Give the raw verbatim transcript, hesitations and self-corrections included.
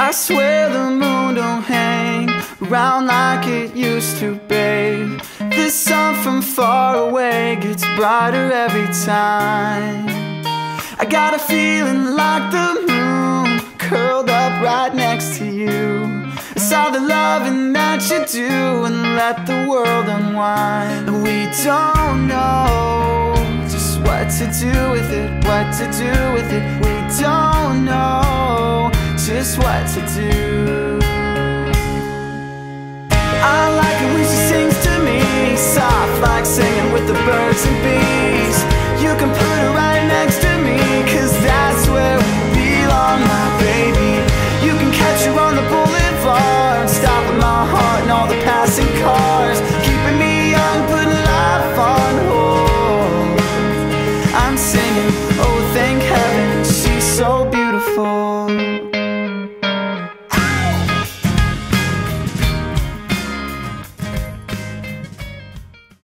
I swear the moon don't hang around like it used to be. The sun from far away gets brighter every time. I got a feeling like the moon curled up right next to you. I saw the loving that you do and let the world unwind. And we don't know just what to do with it, what to do with it. We don't know just what to do. I like it when she sings to me, soft like singing with the birds and bees. You can put her right next to me, cause that's where we belong, my baby. You can catch her on the boulevard, stopping my heart and all the passing cars.